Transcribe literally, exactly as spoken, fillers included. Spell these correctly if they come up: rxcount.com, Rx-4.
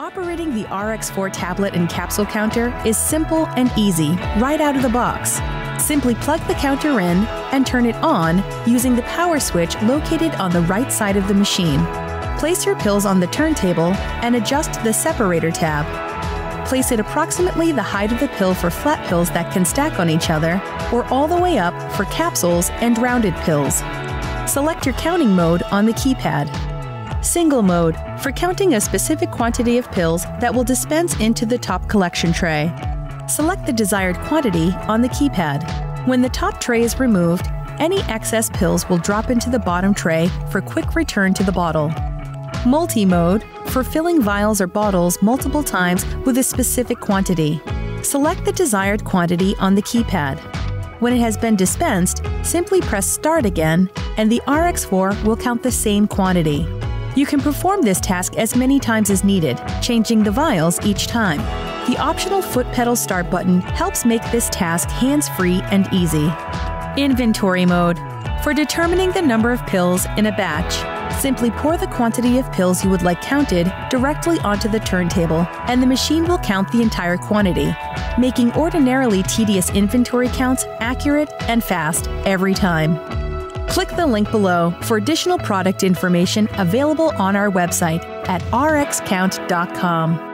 Operating the R X four tablet and capsule counter is simple and easy right out of the box. Simply plug the counter in and turn it on using the power switch located on the right side of the machine. Place your pills on the turntable and adjust the separator tab. Place it approximately the height of the pill for flat pills that can stack on each other, or all the way up for capsules and rounded pills. Select your counting mode on the keypad. Single mode, for counting a specific quantity of pills that will dispense into the top collection tray. Select the desired quantity on the keypad. When the top tray is removed, any excess pills will drop into the bottom tray for quick return to the bottle. Multi-mode, for filling vials or bottles multiple times with a specific quantity. Select the desired quantity on the keypad. When it has been dispensed, simply press Start again, and the R X four will count the same quantity. You can perform this task as many times as needed, changing the vials each time. The optional foot pedal start button helps make this task hands-free and easy. Inventory mode. For determining the number of pills in a batch, simply pour the quantity of pills you would like counted directly onto the turntable, and the machine will count the entire quantity, making ordinarily tedious inventory counts accurate and fast every time. Click the link below for additional product information available on our website at R X count dot com.